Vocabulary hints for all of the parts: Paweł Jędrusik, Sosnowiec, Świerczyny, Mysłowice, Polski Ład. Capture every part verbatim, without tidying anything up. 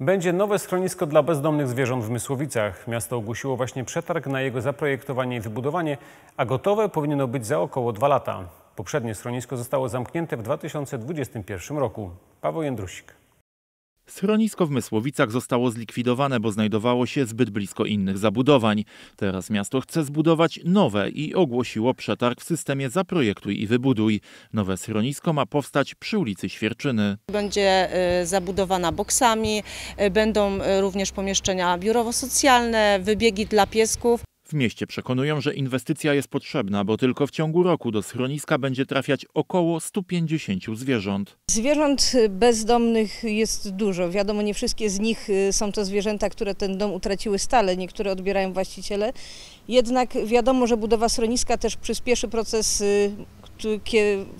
Będzie nowe schronisko dla bezdomnych zwierząt w Mysłowicach. Miasto ogłosiło właśnie przetarg na jego zaprojektowanie i wybudowanie, a gotowe powinno być za około dwa lata. Poprzednie schronisko zostało zamknięte w dwa tysiące dwudziestym pierwszym roku. Paweł Jędrusik. Schronisko w Mysłowicach zostało zlikwidowane, bo znajdowało się zbyt blisko innych zabudowań. Teraz miasto chce zbudować nowe i ogłosiło przetarg w systemie Zaprojektuj i wybuduj. Nowe schronisko ma powstać przy ulicy Świerczyny. Będzie zabudowana boksami, będą również pomieszczenia biurowo-socjalne, wybiegi dla piesków. W mieście przekonują, że inwestycja jest potrzebna, bo tylko w ciągu roku do schroniska będzie trafiać około stu pięćdziesięciu zwierząt. Zwierząt bezdomnych jest dużo. Wiadomo, nie wszystkie z nich są to zwierzęta, które ten dom utraciły stale. Niektóre odbierają właściciele. Jednak wiadomo, że budowa schroniska też przyspieszy proces,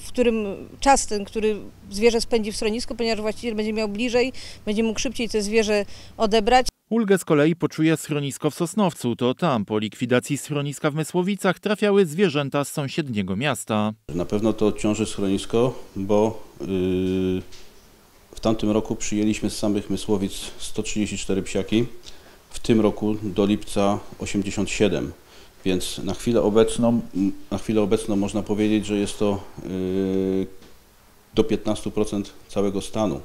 w którym czas ten, który zwierzę spędzi w schronisku, ponieważ właściciel będzie miał bliżej, będzie mógł szybciej to zwierzę odebrać. Ulgę z kolei poczuje schronisko w Sosnowcu. To tam po likwidacji schroniska w Mysłowicach trafiały zwierzęta z sąsiedniego miasta. Na pewno to odciąży schronisko, bo yy, w tamtym roku przyjęliśmy z samych Mysłowic sto trzydzieści cztery psiaki, w tym roku do lipca osiemdziesiąt siedem. Więc na chwilę obecną, na chwilę obecną można powiedzieć, że jest to yy, do piętnastu procent całego stanu.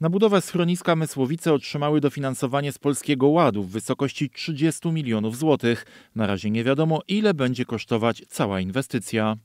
Na budowę schroniska Mysłowice otrzymały dofinansowanie z Polskiego Ładu w wysokości trzydziestu milionów złotych. Na razie nie wiadomo, ile będzie kosztować cała inwestycja.